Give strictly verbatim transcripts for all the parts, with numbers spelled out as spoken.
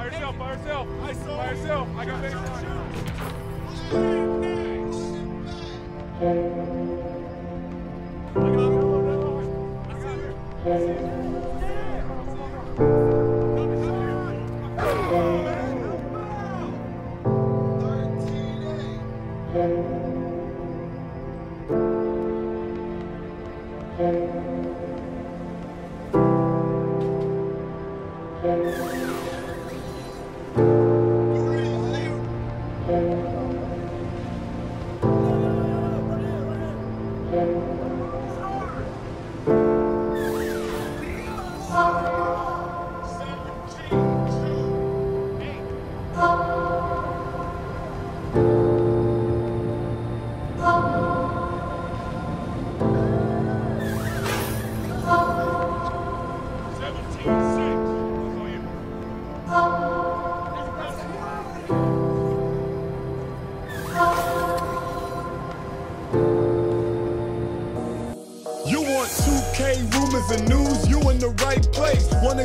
By yourself, by yourself. I saw by yourself. I got thirteen eight.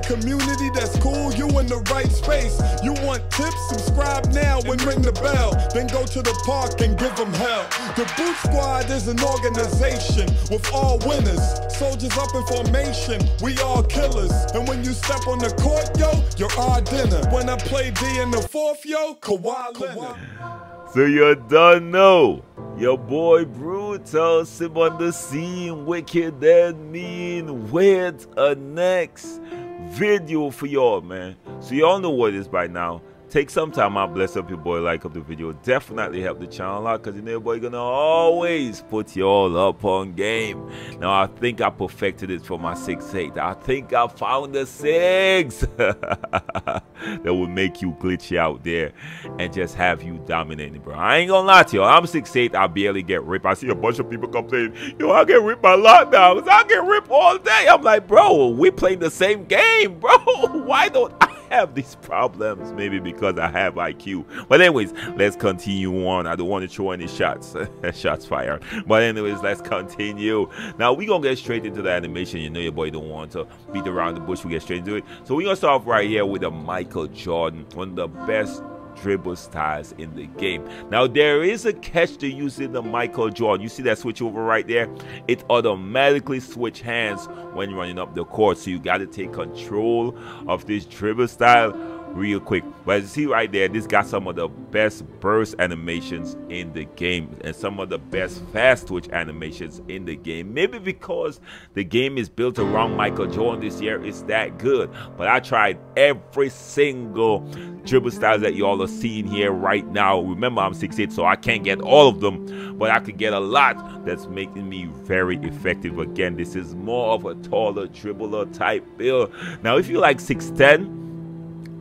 Community that's cool, you in the right space. You want tips? Subscribe now and ring the bell. Then go to the park and give them hell. The Boot Squad is an organization with all winners, soldiers up in formation. We all killers, and when you step on the court, yo, you're our dinner. When I play D in the fourth, yo, Kawhi Leonard. So you done know your boy Brutal Sim on the scene, wicked and mean, with a next video for y'all, man. So y'all know what it is by now. Take some time out, bless up your boy, like up the video, definitely help the channel out, because you know your boy gonna always put y'all up on game. Now I think I perfected it for my six eight. I think I found a six that will make you glitchy out there and just have you dominating, bro. I ain't gonna lie to y'all, I'm six eight, I barely get ripped. I see a bunch of people complain, yo, I get ripped by lockdowns, I get ripped all day. I'm like, bro, we playing the same game, bro. Why don't I have these problems? Maybe because I have I Q. But anyways, let's continue on. I don't want to throw any shots. Shots fired. But anyways, let's continue. Now we're gonna get straight into the animation. You know your boy don't want to beat around the bush. We get straight into it. So we're gonna start off right here with a Michael Jordan, one of the best dribble styles in the game. Now there is a catch to using the Michael Jordan. You see that switch over right there? It automatically switch hands when running up the court, so you got to take control of this dribble style real quick. But as you see right there, this got some of the best burst animations in the game and some of the best fast twitch animations in the game. Maybe because the game is built around Michael Jordan this year, it's that good. But I tried every single dribble styles that y'all are seeing here right now. Remember, I'm six eight, so I can't get all of them, but I could get a lot that's making me very effective. Again, this is more of a taller dribbler type build. Now if you like six ten,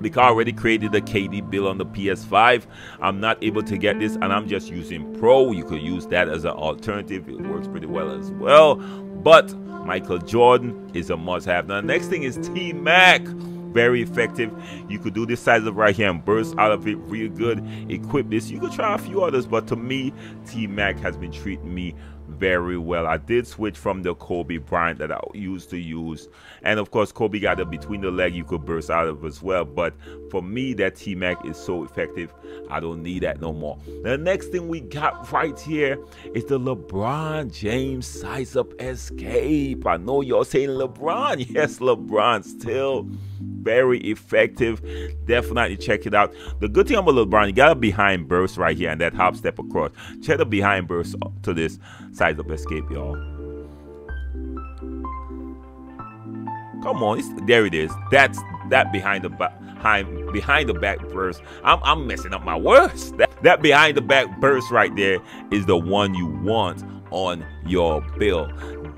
because I already created the K D build on the P S five, I'm not able to get this, and I'm just using Pro. You could use that as an alternative. It works pretty well as well. But Michael Jordan is a must-have. Now, the next thing is T-Mac. Very effective. You could do this size of right here and burst out of it real good. Equip this. You could try a few others, but to me, T-Mac has been treating me very well. I did switch from the Kobe Bryant that I used to use, and of course Kobe got a between the leg you could burst out of as well, but for me that T-Mac is so effective, I don't need that no more. The next thing we got right here is the LeBron James size up escape. I know y'all saying LeBron. Yes, LeBron still very effective. Definitely check it out. The good thing about LeBron, you got a behind burst right here and that hop step across. Check the behind burst to this size up escape, y'all. Come on, it's, there it is. That's that behind the behind behind the back burst. I'm I'm messing up my words. That that behind the back burst right there is the one you want on your bill.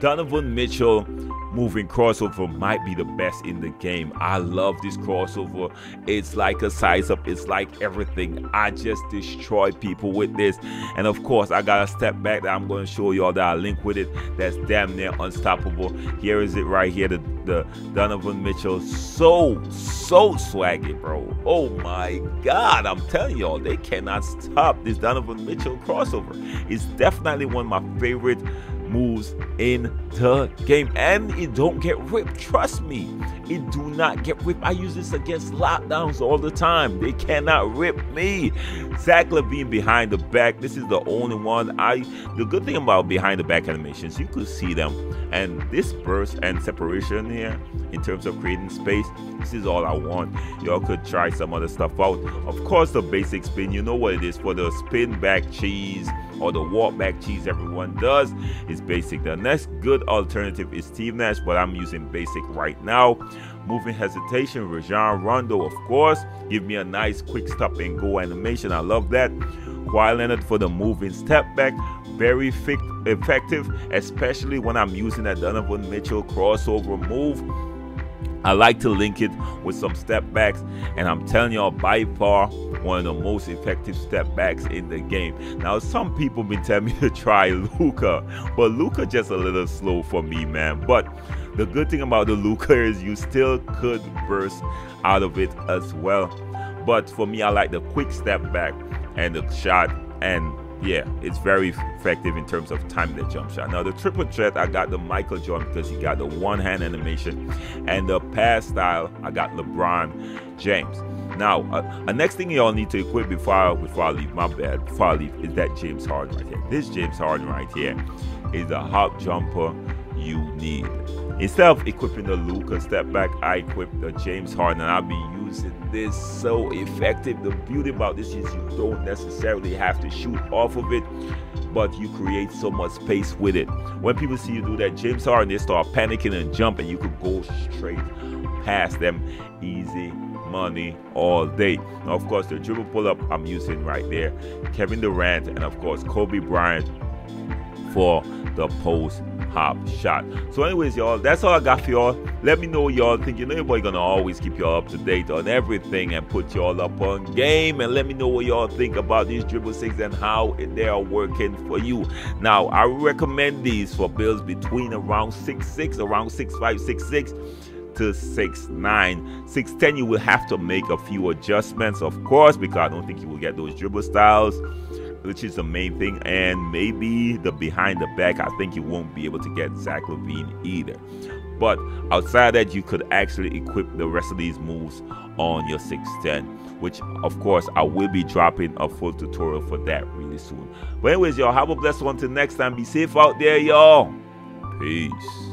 Donovan Mitchell moving crossover might be the best in the game. I love this crossover. It's like a size up, it's like everything. I just destroy people with this. And of course, I got a step back that I'm going to show y'all that I link with it. That's damn near unstoppable. Here is it right here, the, the Donovan Mitchell. So, so swaggy, bro. Oh my God, I'm telling y'all, they cannot stop this Donovan Mitchell crossover. It's definitely one of my favorite moves in the game, and it don't get ripped. Trust me, It do not get ripped. I use this against lockdowns all the time. They cannot rip me. Zach LaVine behind the back. This is the only one. I. The good thing about behind the back animations, you could see them. And this burst and separation here, in terms of creating space, this is all I want. Y'all could try some other stuff out. Of course, the basic spin, you know what it is. For the spin back cheese or the walk back cheese everyone does, is basic. The next good alternative is Steve Nash, but I'm using basic right now. Moving hesitation, Rajon Rondo, of course. Give me a nice quick stop and go animation. I love that. Kawhi Leonard for the moving step back. Very effective, especially when I'm using that Donovan Mitchell crossover move. I like to link it with some step backs, and I'm telling y'all, by far one of the most effective step backs in the game. Now, some people been telling me to try Luka, but Luka just a little slow for me, man. But the good thing about the Luka is you still could burst out of it as well. But for me, I like the quick step back and the shot, and yeah, it's very effective in terms of timing the jump shot. Now the triple threat, I got the Michael Jordan because he got the one hand animation, and the pass style, I got LeBron James. Now uh, the next thing y'all need to equip before I, before I leave, my bad, before I leave, is that James Harden right here. This James Harden right here is the hop jumper you need. Instead of equipping the Luka step back, I equip the James Harden, and I'll be using this so effective. The beauty about this is you don't necessarily have to shoot off of it, but you create so much space with it. When people see you do that James Harden, they start panicking and jumping. You could go straight past them, easy money all day. Now, of course, the dribble pull-up I'm using right there, Kevin Durant, and of course Kobe Bryant for the post hop shot. So anyways, y'all, that's all I got for y'all. Let me know what y'all think. You know your boy gonna always keep y'all up to date on everything and put y'all up on game, and let me know what y'all think about these dribble six and how they are working for you. Now I recommend these for builds between around six six, around six five, six six to six nine, six ten. You will have to make a few adjustments, of course, because I don't think you will get those dribble styles, which is the main thing, and maybe the behind the back. I think you won't be able to get Zach LaVine either, but outside that, you could actually equip the rest of these moves on your six ten, which of course I will be dropping a full tutorial for that really soon. But anyways, y'all, have a blessed one till next time. Be safe out there, y'all. Peace.